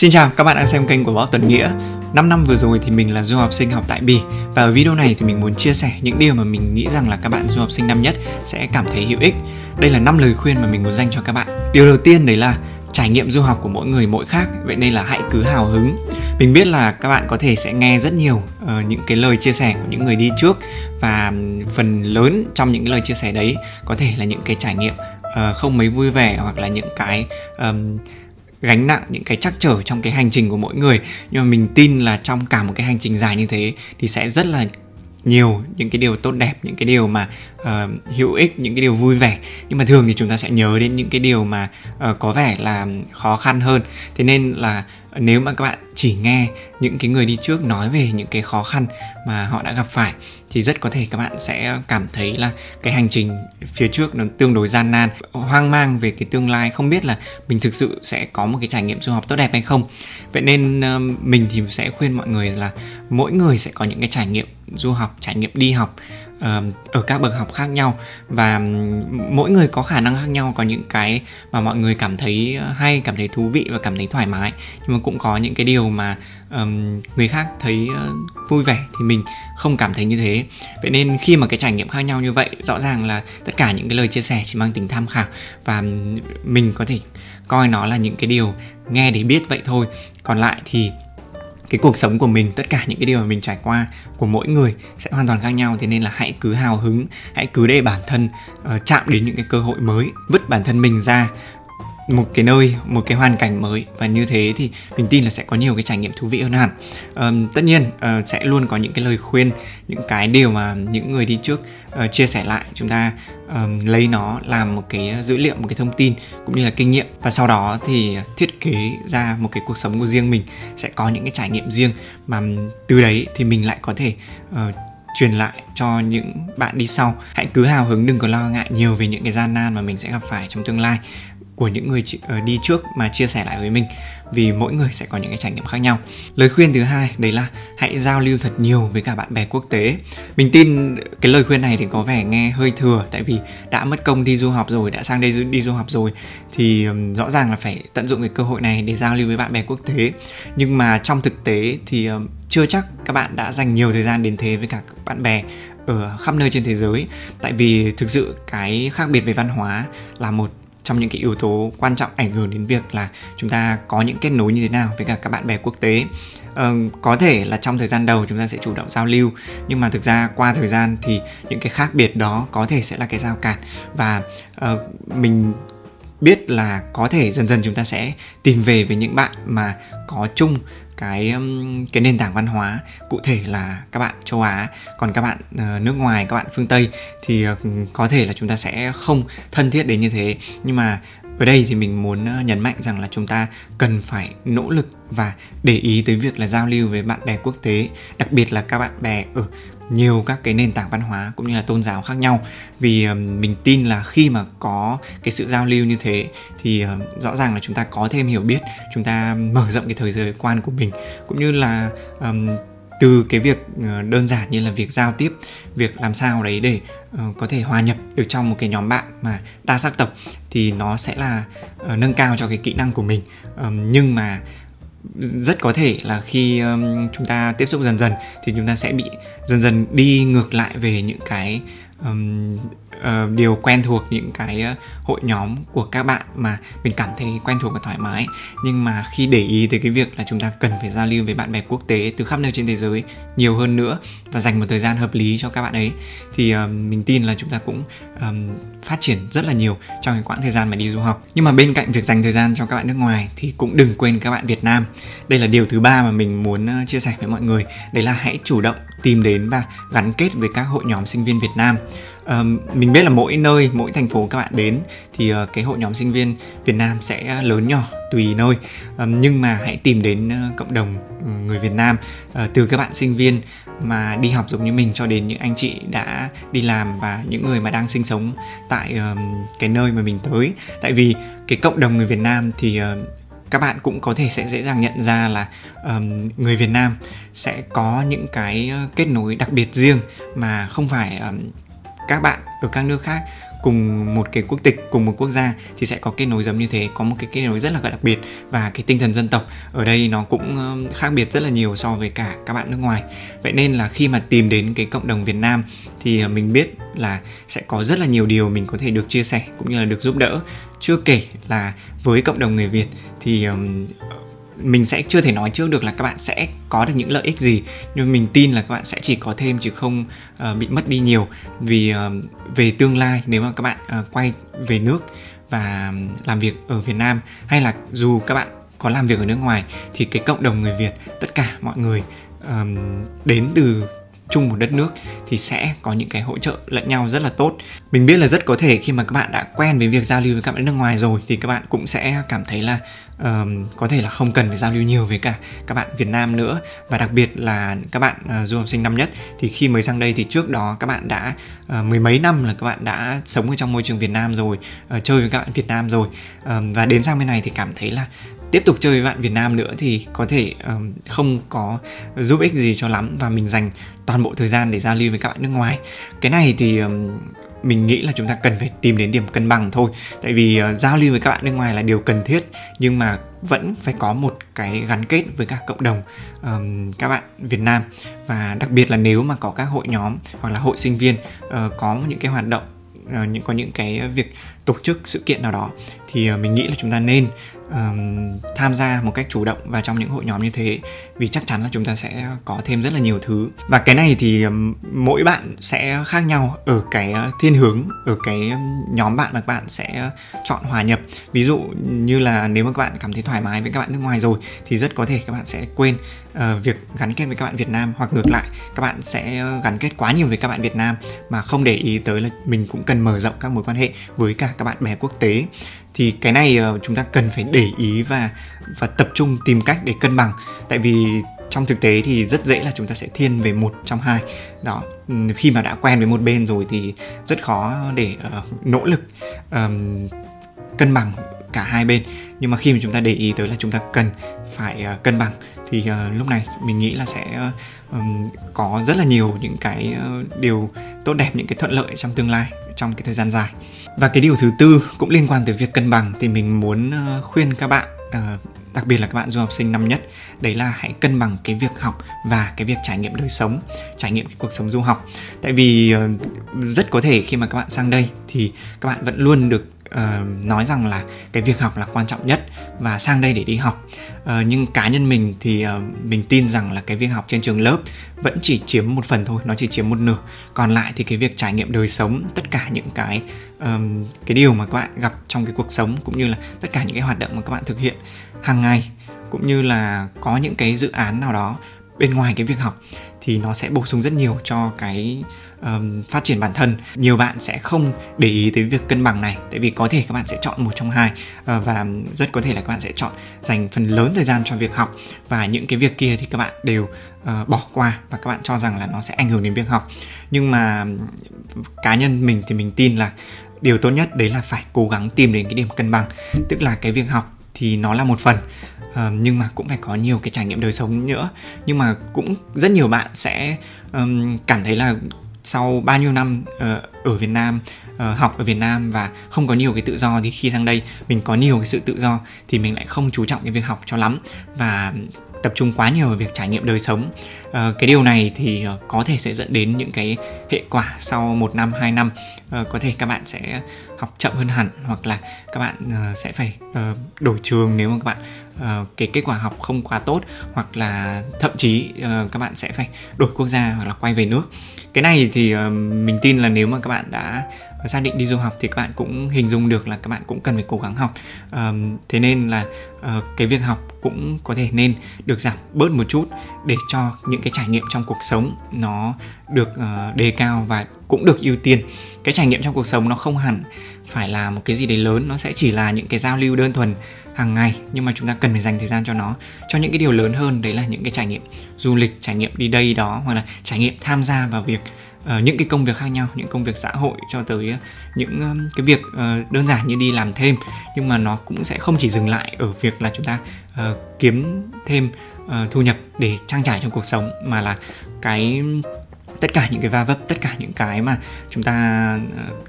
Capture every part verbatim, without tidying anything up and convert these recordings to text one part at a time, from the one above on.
Xin chào, các bạn đang xem kênh của Bob Tuấn Nghĩa. Năm năm vừa rồi thì mình là du học sinh học tại Bỉ, và ở video này thì mình muốn chia sẻ những điều mà mình nghĩ rằng là các bạn du học sinh năm nhất sẽ cảm thấy hữu ích. Đây là năm lời khuyên mà mình muốn dành cho các bạn. Điều đầu tiên đấy là trải nghiệm du học của mỗi người mỗi khác, vậy nên là hãy cứ hào hứng. Mình biết là các bạn có thể sẽ nghe rất nhiều uh, những cái lời chia sẻ của những người đi trước, và phần lớn trong những cái lời chia sẻ đấy có thể là những cái trải nghiệm uh, không mấy vui vẻ, hoặc là những cái um, gánh nặng, những cái trắc trở trong cái hành trình của mỗi người. Nhưng mà mình tin là trong cả một cái hành trình dài như thế thì sẽ rất là nhiều những cái điều tốt đẹp, những cái điều mà uh, hữu ích, những cái điều vui vẻ. Nhưng mà thường thì chúng ta sẽ nhớ đến những cái điều mà uh, có vẻ là khó khăn hơn. Thế nên là nếu mà các bạn chỉ nghe những cái người đi trước nói về những cái khó khăn mà họ đã gặp phải thì rất có thể các bạn sẽ cảm thấy là cái hành trình phía trước nó tương đối gian nan, hoang mang về cái tương lai, không biết là mình thực sự sẽ có một cái trải nghiệm du học tốt đẹp hay không. Vậy nên mình thì sẽ khuyên mọi người là mỗi người sẽ có những cái trải nghiệm du học, trải nghiệm đi học ở các bậc học khác nhau, và mỗi người có khả năng khác nhau, có những cái mà mọi người cảm thấy hay, cảm thấy thú vị và cảm thấy thoải mái, nhưng mà cũng có những cái điều mà um, người khác thấy uh, vui vẻ thì mình không cảm thấy như thế. Vậy nên khi mà cái trải nghiệm khác nhau như vậy, rõ ràng là tất cả những cái lời chia sẻ chỉ mang tính tham khảo, và mình có thể coi nó là những cái điều nghe để biết vậy thôi. Còn lại thì cái cuộc sống của mình, tất cả những cái điều mà mình trải qua của mỗi người sẽ hoàn toàn khác nhau. Thế nên là hãy cứ hào hứng, hãy cứ để bản thân uh, chạm đến những cái cơ hội mới, vứt bản thân mình ra một cái nơi, một cái hoàn cảnh mới. Và như thế thì mình tin là sẽ có nhiều cái trải nghiệm thú vị hơn hẳn. um, Tất nhiên uh, sẽ luôn có những cái lời khuyên, những cái điều mà những người đi trước uh, chia sẻ lại. Chúng ta um, lấy nó làm một cái dữ liệu, một cái thông tin cũng như là kinh nghiệm, và sau đó thì thiết kế ra một cái cuộc sống của riêng mình, sẽ có những cái trải nghiệm riêng mà từ đấy thì mình lại có thể uh, truyền lại cho những bạn đi sau. Hãy cứ hào hứng, đừng có lo ngại nhiều về những cái gian nan mà mình sẽ gặp phải trong tương lai của những người đi trước mà chia sẻ lại với mình, vì mỗi người sẽ có những cái trải nghiệm khác nhau. Lời khuyên thứ hai đấy là hãy giao lưu thật nhiều với cả bạn bè quốc tế. Mình tin cái lời khuyên này thì có vẻ nghe hơi thừa, tại vì đã mất công đi du học rồi, đã sang đây đi du học rồi thì rõ ràng là phải tận dụng cái cơ hội này để giao lưu với bạn bè quốc tế. Nhưng mà trong thực tế thì chưa chắc các bạn đã dành nhiều thời gian đến thế với cả các bạn bè ở khắp nơi trên thế giới, tại vì thực sự cái khác biệt về văn hóa là một trong những cái yếu tố quan trọng ảnh hưởng đến việc là chúng ta có những kết nối như thế nào với cả các bạn bè quốc tế. Ờ, có thể là trong thời gian đầu chúng ta sẽ chủ động giao lưu, nhưng mà thực ra qua thời gian thì những cái khác biệt đó có thể sẽ là cái rào cản, và uh, mình biết là có thể dần dần chúng ta sẽ tìm về với những bạn mà có chung cái cái nền tảng văn hóa, cụ thể là các bạn châu Á. Còn các bạn uh, nước ngoài, các bạn phương Tây thì uh, có thể là chúng ta sẽ không thân thiết đến như thế. Nhưng mà ở đây thì mình muốn nhấn mạnh rằng là chúng ta cần phải nỗ lực và để ý tới việc là giao lưu với bạn bè quốc tế, đặc biệt là các bạn bè ở nhiều các cái nền tảng văn hóa cũng như là tôn giáo khác nhau. Vì mình tin là khi mà có cái sự giao lưu như thế thì rõ ràng là chúng ta có thêm hiểu biết, chúng ta mở rộng cái thế giới quan của mình, cũng như là um, từ cái việc đơn giản như là việc giao tiếp, việc làm sao đấy để uh, có thể hòa nhập được trong một cái nhóm bạn mà đa sắc tộc, thì nó sẽ là uh, nâng cao cho cái kỹ năng của mình. Um, nhưng mà rất có thể là khi um, chúng ta tiếp xúc dần dần thì chúng ta sẽ bị dần dần đi ngược lại về những cái um, uh, điều quen thuộc, những cái uh, hội nhóm của các bạn mà mình cảm thấy quen thuộc và thoải mái. Nhưng mà khi để ý tới cái việc là chúng ta cần phải giao lưu với bạn bè quốc tế từ khắp nơi trên thế giới nhiều hơn nữa, và dành một thời gian hợp lý cho các bạn ấy, thì uh, mình tin là chúng ta cũng um, phát triển rất là nhiều trong cái quãng thời gian mà đi du học. Nhưng mà bên cạnh việc dành thời gian cho các bạn nước ngoài thì cũng đừng quên các bạn Việt Nam. Đây là điều thứ ba mà mình muốn chia sẻ với mọi người, đấy là hãy chủ động tìm đến và gắn kết với các hội nhóm sinh viên Việt Nam. À, mình biết là mỗi nơi, mỗi thành phố các bạn đến thì cái hội nhóm sinh viên Việt Nam sẽ lớn nhỏ tùy nơi, à, nhưng mà hãy tìm đến cộng đồng người Việt Nam, à, từ các bạn sinh viên mà đi học giống như mình cho đến những anh chị đã đi làm và những người mà đang sinh sống tại um, cái nơi mà mình tới. Tại vì cái cộng đồng người Việt Nam thì uh, các bạn cũng có thể sẽ dễ dàng nhận ra là um, người Việt Nam sẽ có những cái kết nối đặc biệt riêng mà không phải um, các bạn ở các nước khác cùng một cái quốc tịch, cùng một quốc gia thì sẽ có kết nối giống như thế, có một cái kết nối rất là đặc biệt, và cái tinh thần dân tộc ở đây nó cũng khác biệt rất là nhiều so với cả các bạn nước ngoài. Vậy nên là khi mà tìm đến cái cộng đồng Việt Nam thì mình biết là sẽ có rất là nhiều điều mình có thể được chia sẻ cũng như là được giúp đỡ. Chưa kể là với cộng đồng người Việt thì mình sẽ chưa thể nói trước được là các bạn sẽ có được những lợi ích gì, nhưng mình tin là các bạn sẽ chỉ có thêm chứ không uh, bị mất đi nhiều. Vì uh, về tương lai nếu mà các bạn uh, quay về nước và làm việc ở Việt Nam, hay là dù các bạn có làm việc ở nước ngoài, thì cái cộng đồng người Việt, tất cả mọi người uh, đến từ chung một đất nước thì sẽ có những cái hỗ trợ lẫn nhau rất là tốt. Mình biết là rất có thể khi mà các bạn đã quen với việc giao lưu với các bạn nước ngoài rồi thì các bạn cũng sẽ cảm thấy là uh, có thể là không cần phải giao lưu nhiều với cả các bạn Việt Nam nữa. Và đặc biệt là các bạn uh, du học sinh năm nhất thì khi mới sang đây thì trước đó các bạn đã uh, mười mấy năm là các bạn đã sống ở trong môi trường Việt Nam rồi, uh, chơi với các bạn Việt Nam rồi, uh, và đến sang bên này thì cảm thấy là tiếp tục chơi với bạn Việt Nam nữa thì có thể um, không có giúp ích gì cho lắm, và mình dành toàn bộ thời gian để giao lưu với các bạn nước ngoài. Cái này thì um, mình nghĩ là chúng ta cần phải tìm đến điểm cân bằng thôi. Tại vì uh, giao lưu với các bạn nước ngoài là điều cần thiết, nhưng mà vẫn phải có một cái gắn kết với cả cộng đồng um, các bạn Việt Nam. Và đặc biệt là nếu mà có các hội nhóm hoặc là hội sinh viên uh, có những cái hoạt động, uh, những có những cái việc tổ chức sự kiện nào đó thì uh, mình nghĩ là chúng ta nên Um, tham gia một cách chủ động vào trong những hội nhóm như thế, vì chắc chắn là chúng ta sẽ có thêm rất là nhiều thứ. Và cái này thì um, mỗi bạn sẽ khác nhau ở cái thiên hướng, ở cái nhóm bạn mà các bạn sẽ chọn hòa nhập. Ví dụ như là nếu mà các bạn cảm thấy thoải mái với các bạn nước ngoài rồi thì rất có thể các bạn sẽ quên uh, việc gắn kết với các bạn Việt Nam, hoặc ngược lại các bạn sẽ gắn kết quá nhiều với các bạn Việt Nam mà không để ý tới là mình cũng cần mở rộng các mối quan hệ với cả các bạn bè quốc tế. Thì cái này chúng ta cần phải để ý và và tập trung tìm cách để cân bằng. Tại vì trong thực tế thì rất dễ là chúng ta sẽ thiên về một trong hai đó. Khi mà đã quen với một bên rồi thì rất khó để uh, nỗ lực um, cân bằng cả hai bên. Nhưng mà khi mà chúng ta để ý tới là chúng ta cần phải uh, cân bằng thì uh, lúc này mình nghĩ là sẽ uh, um, có rất là nhiều những cái uh, điều tốt đẹp, những cái thuận lợi trong tương lai, trong cái thời gian dài. Và cái điều thứ tư cũng liên quan tới việc cân bằng thì mình muốn uh, khuyên các bạn, uh, đặc biệt là các bạn du học sinh năm nhất, đấy là hãy cân bằng cái việc học và cái việc trải nghiệm đời sống, trải nghiệm cái cuộc sống du học. Tại vì uh, rất có thể khi mà các bạn sang đây thì các bạn vẫn luôn được Uh, nói rằng là cái việc học là quan trọng nhất và sang đây để đi học, uh, nhưng cá nhân mình thì uh, mình tin rằng là cái việc học trên trường lớp vẫn chỉ chiếm một phần thôi, nó chỉ chiếm một nửa. Còn lại thì cái việc trải nghiệm đời sống, tất cả những cái uh, cái điều mà các bạn gặp trong cái cuộc sống, cũng như là tất cả những cái hoạt động mà các bạn thực hiện hàng ngày, cũng như là có những cái dự án nào đó bên ngoài cái việc học, thì nó sẽ bổ sung rất nhiều cho cái um, phát triển bản thân. Nhiều bạn sẽ không để ý tới việc cân bằng này, tại vì có thể các bạn sẽ chọn một trong hai, uh, và rất có thể là các bạn sẽ chọn dành phần lớn thời gian cho việc học, và những cái việc kia thì các bạn đều uh, bỏ qua, và các bạn cho rằng là nó sẽ ảnh hưởng đến việc học. Nhưng mà cá nhân mình thì mình tin là điều tốt nhất đấy là phải cố gắng tìm đến cái điểm cân bằng. Tức là cái việc học thì nó là một phần, uh, nhưng mà cũng phải có nhiều cái trải nghiệm đời sống nữa. Nhưng mà cũng rất nhiều bạn sẽ um, cảm thấy là sau bao nhiêu năm uh, ở Việt Nam, uh, học ở Việt Nam và không có nhiều cái tự do, thì khi sang đây mình có nhiều cái sự tự do thì mình lại không chú trọng cái việc học cho lắm và tập trung quá nhiều vào việc trải nghiệm đời sống. uh, Cái điều này thì uh, có thể sẽ dẫn đến những cái hệ quả sau một năm, hai năm. uh, Có thể các bạn sẽ học chậm hơn hẳn, hoặc là các bạn uh, sẽ phải uh, đổi trường nếu mà các bạn uh, cái kết quả học không quá tốt, hoặc là thậm chí uh, các bạn sẽ phải đổi quốc gia hoặc là quay về nước. Cái này thì uh, mình tin là nếu mà các bạn đã xác định đi du học thì các bạn cũng hình dung được là các bạn cũng cần phải cố gắng học. à, Thế nên là à, cái việc học cũng có thể nên được giảm bớt một chút để cho những cái trải nghiệm trong cuộc sống nó được à, đề cao và cũng được ưu tiên. Cái trải nghiệm trong cuộc sống nó không hẳn phải là một cái gì đấy lớn, nó sẽ chỉ là những cái giao lưu đơn thuần hàng ngày, nhưng mà chúng ta cần phải dành thời gian cho nó, cho những cái điều lớn hơn. Đấy là những cái trải nghiệm du lịch, trải nghiệm đi đây đó, hoặc là trải nghiệm tham gia vào việc Uh, những cái công việc khác nhau, những công việc xã hội, cho tới uh, những um, cái việc uh, đơn giản như đi làm thêm. Nhưng mà nó cũng sẽ không chỉ dừng lại ở việc là chúng ta uh, kiếm thêm uh, thu nhập để trang trải trong cuộc sống, mà là cái tất cả những cái va vấp, tất cả những cái mà chúng ta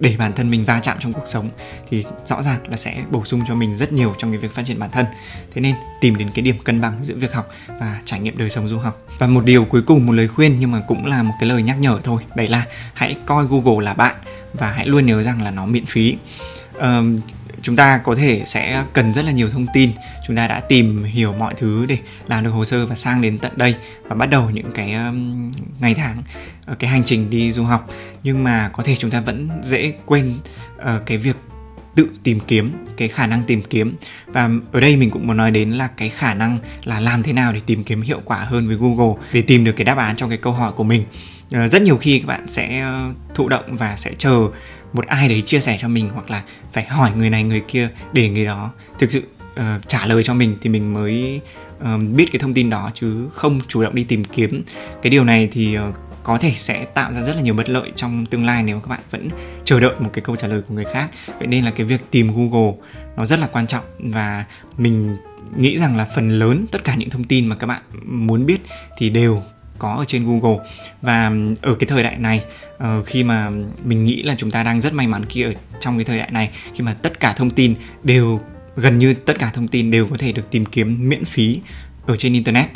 để bản thân mình va chạm trong cuộc sống thì rõ ràng là sẽ bổ sung cho mình rất nhiều trong cái việc phát triển bản thân. Thế nên tìm đến cái điểm cân bằng giữa việc học và trải nghiệm đời sống du học. Và một điều cuối cùng, một lời khuyên nhưng mà cũng là một cái lời nhắc nhở thôi, đấy là hãy coi Google là bạn và hãy luôn nhớ rằng là nó miễn phí. Um, Chúng ta có thể sẽ cần rất là nhiều thông tin. Chúng ta đã tìm hiểu mọi thứ để làm được hồ sơ và sang đến tận đây và bắt đầu những cái um, ngày tháng, cái hành trình đi du học. Nhưng mà có thể chúng ta vẫn dễ quên uh, cái việc tự tìm kiếm, cái khả năng tìm kiếm. Và ở đây mình cũng muốn nói đến là cái khả năng là làm thế nào để tìm kiếm hiệu quả hơn với Google, để tìm được cái đáp án cho cái câu hỏi của mình. Uh, rất nhiều khi các bạn sẽ uh, thụ động và sẽ chờ một ai đấy chia sẻ cho mình, hoặc là phải hỏi người này người kia để người đó thực sự uh, trả lời cho mình thì mình mới uh, biết cái thông tin đó, chứ không chủ động đi tìm kiếm. Cái điều này thì uh, có thể sẽ tạo ra rất là nhiều bất lợi trong tương lai nếu các bạn vẫn chờ đợi một cái câu trả lời của người khác. Vậy nên là cái việc tìm Google nó rất là quan trọng, và mình nghĩ rằng là phần lớn tất cả những thông tin mà các bạn muốn biết thì đều có ở trên Google. Và ở cái thời đại này, uh, khi mà mình nghĩ là chúng ta đang rất may mắn khi ở trong cái thời đại này, khi mà tất cả thông tin đều, gần như tất cả thông tin đều có thể được tìm kiếm miễn phí ở trên Internet,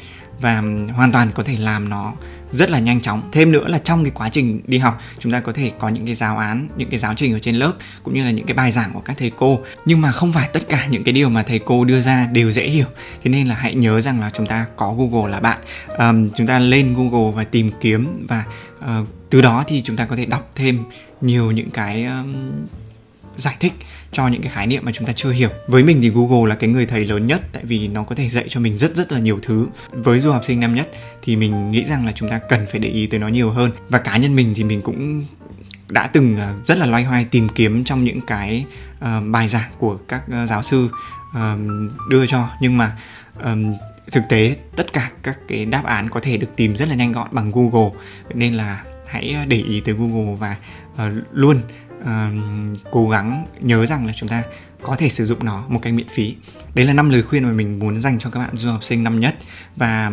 và hoàn toàn có thể làm nó rất là nhanh chóng. Thêm nữa là trong cái quá trình đi học, chúng ta có thể có những cái giáo án, những cái giáo trình ở trên lớp, cũng như là những cái bài giảng của các thầy cô. Nhưng mà không phải tất cả những cái điều mà thầy cô đưa ra đều dễ hiểu. Thế nên là hãy nhớ rằng là chúng ta có Google là bạn. um, Chúng ta lên Google và tìm kiếm, và uh, từ đó thì chúng ta có thể đọc thêm nhiều những cái um, giải thích cho những cái khái niệm mà chúng ta chưa hiểu. Với mình thì Google là cái người thầy lớn nhất, tại vì nó có thể dạy cho mình rất rất là nhiều thứ. Với du học sinh năm nhất thì mình nghĩ rằng là chúng ta cần phải để ý tới nó nhiều hơn. Và cá nhân mình thì mình cũng đã từng rất là loay hoay tìm kiếm trong những cái uh, bài giảng của các giáo sư uh, đưa cho. Nhưng mà uh, thực tế tất cả các cái đáp án có thể được tìm rất là nhanh gọn bằng Google. Vậy nên là hãy để ý tới Google và uh, luôn Uh, cố gắng nhớ rằng là chúng ta có thể sử dụng nó một cách miễn phí. Đấy là năm lời khuyên mà mình muốn dành cho các bạn du học sinh năm nhất. Và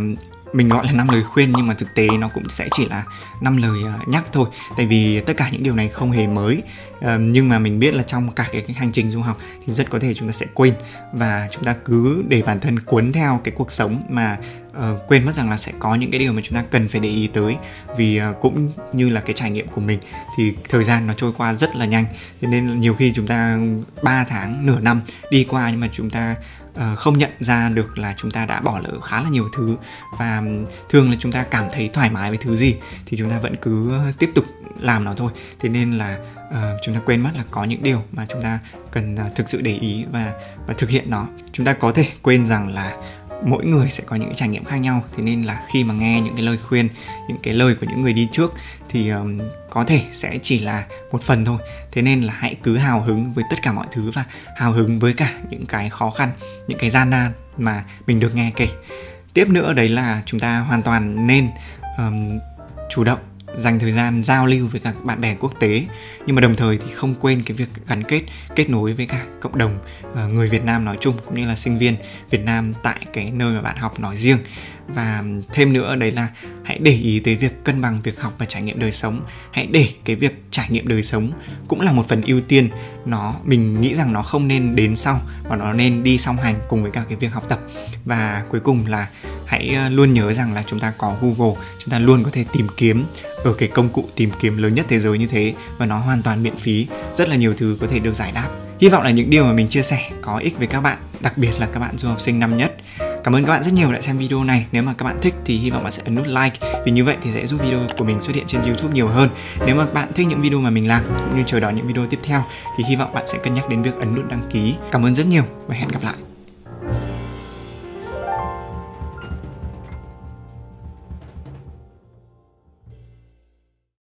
mình gọi là năm lời khuyên nhưng mà thực tế nó cũng sẽ chỉ là năm lời nhắc thôi, tại vì tất cả những điều này không hề mới. uh, Nhưng mà mình biết là trong cả cái, cái hành trình du học thì rất có thể chúng ta sẽ quên, và chúng ta cứ để bản thân cuốn theo cái cuộc sống mà uh, quên mất rằng là sẽ có những cái điều mà chúng ta cần phải để ý tới. Vì uh, cũng như là cái trải nghiệm của mình thì thời gian nó trôi qua rất là nhanh. Thế nên nhiều khi chúng ta ba tháng, nửa năm đi qua nhưng mà chúng ta Uh, không nhận ra được là chúng ta đã bỏ lỡ khá là nhiều thứ. Và thường là chúng ta cảm thấy thoải mái với thứ gì thì chúng ta vẫn cứ tiếp tục làm nó thôi. Thế nên là uh, chúng ta quên mất là có những điều mà chúng ta cần uh, thực sự để ý và, và thực hiện nó. Chúng ta có thể quên rằng là mỗi người sẽ có những cái trải nghiệm khác nhau. Thế nên là khi mà nghe những cái lời khuyên, những cái lời của những người đi trước thì um, có thể sẽ chỉ là một phần thôi. Thế nên là hãy cứ hào hứng với tất cả mọi thứ, và hào hứng với cả những cái khó khăn, những cái gian nan mà mình được nghe kể. Tiếp nữa đấy là chúng ta hoàn toàn nên um, chủ động dành thời gian giao lưu với các bạn bè quốc tế, nhưng mà đồng thời thì không quên cái việc gắn kết, kết nối với cả cộng đồng uh, người Việt Nam nói chung, cũng như là sinh viên Việt Nam tại cái nơi mà bạn học nói riêng. Và thêm nữa đấy là hãy để ý tới việc cân bằng việc học và trải nghiệm đời sống. Hãy để cái việc trải nghiệm đời sống cũng là một phần ưu tiên. Nó, mình nghĩ rằng nó không nên đến sau, mà nó nên đi song hành cùng với cả cái việc học tập. Và cuối cùng là hãy luôn nhớ rằng là chúng ta có Google, chúng ta luôn có thể tìm kiếm ở cái công cụ tìm kiếm lớn nhất thế giới như thế, và nó hoàn toàn miễn phí, rất là nhiều thứ có thể được giải đáp. Hy vọng là những điều mà mình chia sẻ có ích với các bạn, đặc biệt là các bạn du học sinh năm nhất. Cảm ơn các bạn rất nhiều đã xem video này. Nếu mà các bạn thích thì hy vọng bạn sẽ ấn nút like, vì như vậy thì sẽ giúp video của mình xuất hiện trên YouTube nhiều hơn. Nếu mà bạn thích những video mà mình làm, cũng như chờ đón những video tiếp theo, thì hy vọng bạn sẽ cân nhắc đến việc ấn nút đăng ký. Cảm ơn rất nhiều và hẹn gặp lại.